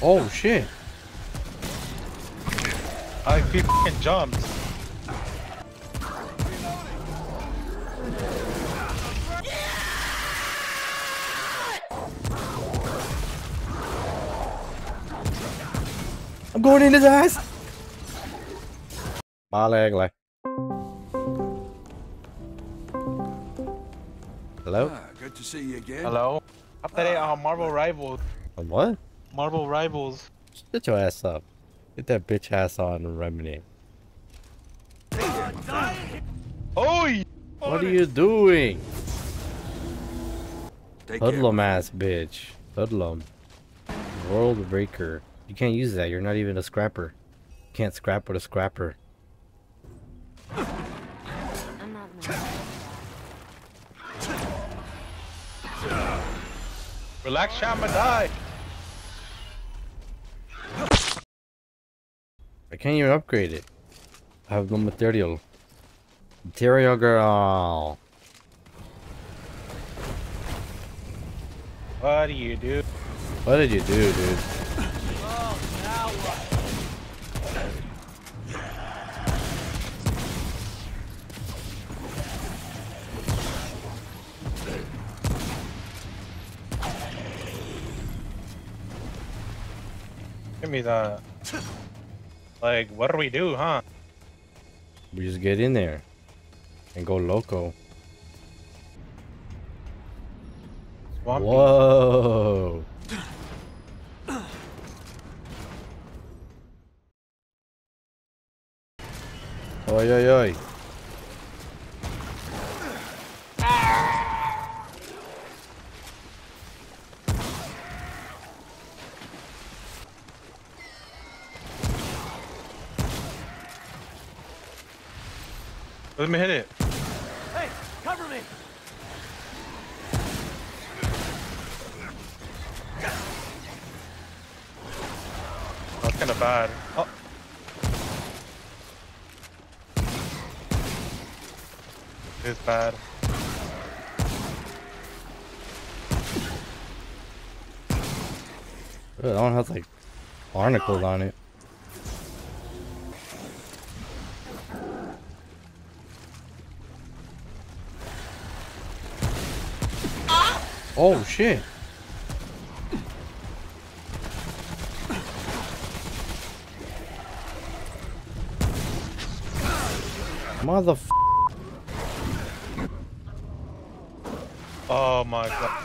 Oh shit. I fucking jumped. I'm going in his ass. My leg, like. Hello? Good to see you again. Hello? After that, Marvel Rivals. What? Marvel Rivals. Shut your ass up. Get that bitch ass on Remnant. Oi! What are you doing? Hoodlum ass bitch. Hoodlum. World Breaker. You can't use that. You're not even a scrapper. You can't scrap with a scrapper. I'm not mad. Relax, Shama, die. I can't even upgrade it. I have no material. Material girl. What do you do? What did you do, dude? Give me that. Like, what do we do, huh? We just get in there and go loco. Swampy. Whoa. Oi, oi, oi. Let me hit it. Hey, cover me. That's kind of bad. Oh. It's bad. That one has like barnacles on it. Oh shit. Motherf. Oh my god.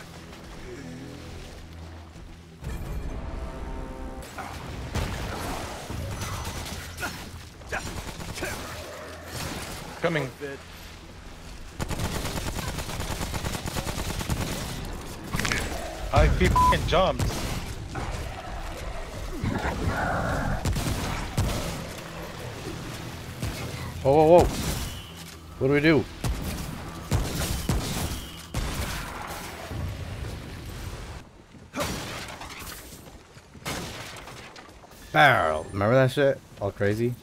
Coming. I fucking jumped. Whoa, whoa, whoa. What do we do? Barrel. Remember that shit? All crazy.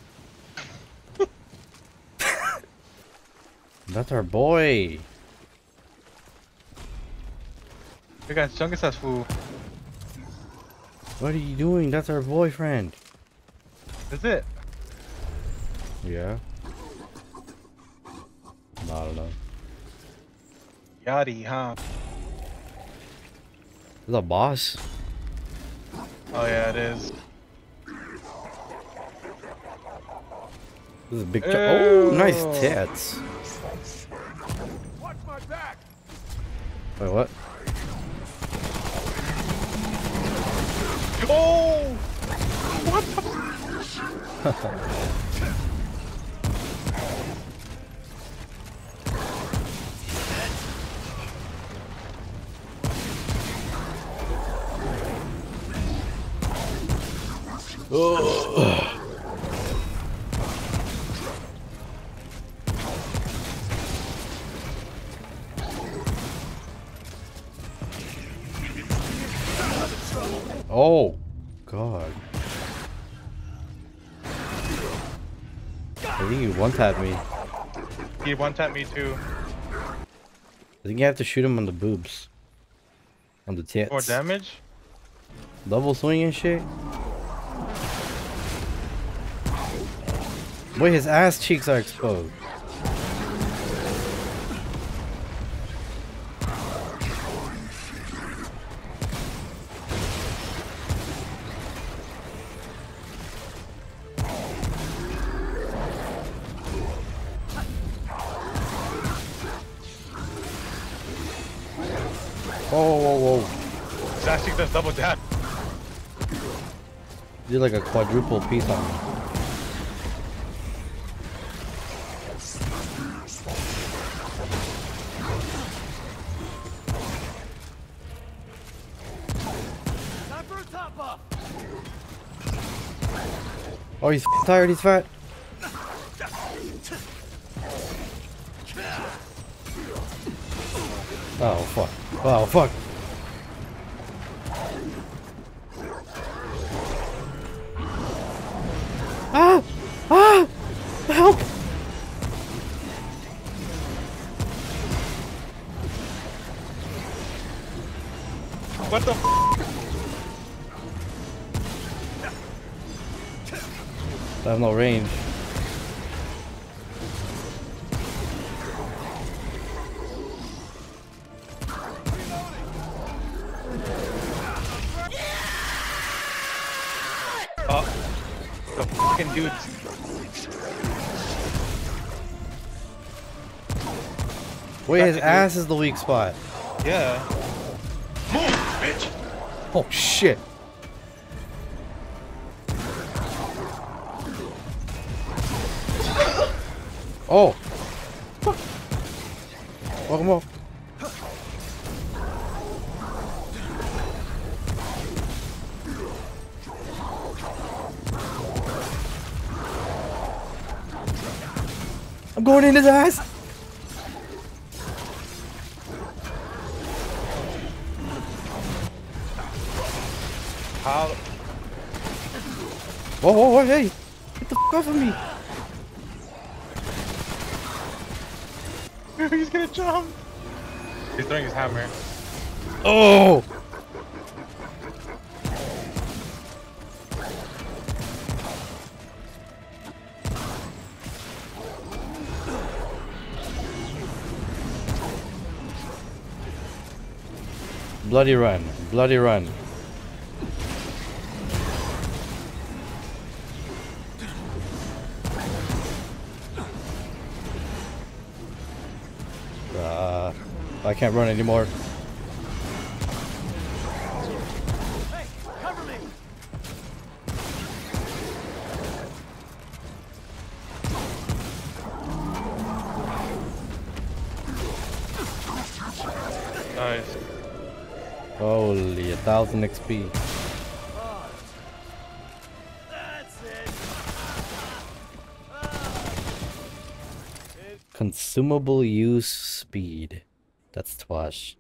That's our boy. You guys junk as fool. What are you doing? That's our boyfriend. Is it? Yeah. I don't know. Yachty, huh? The boss? Oh yeah, it is. This is a big. Oh, nice tits. Watch my back. Wait, what? Oh! What the oh. Oh! God. I think he one-tapped me. He one-tapped me too. I think you have to shoot him on the boobs. On the tits. More damage? Double swing and shit. Boy, his ass cheeks are exposed. Double tap. You did like a quadruple piece on me. Oh, he's tired. He's fat. Oh fuck. Oh fuck. Ah! Ah! Help! What the f? I have no range. Dude. Wait, his ass is the weak spot. Yeah. Move, bitch. Oh shit. Oh. Fuck him up. I'm going in his ass. How? Whoa, whoa, whoa, hey! Get the f*** off of me! He's gonna jump! He's throwing his hammer. Oh! Bloody run, bloody run. I can't run anymore. Hey, cover me. Nice. Holy, 1000 XP. Oh, that's it. Consumable use speed. That's twash.